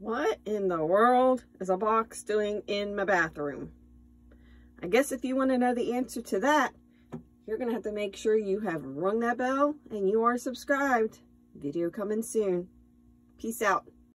what in the world is a box doing in my bathroom? I guess if you want to know the answer to that, you're going to have to make sure you have rung that bell and you are subscribed. Video coming soon. Peace out.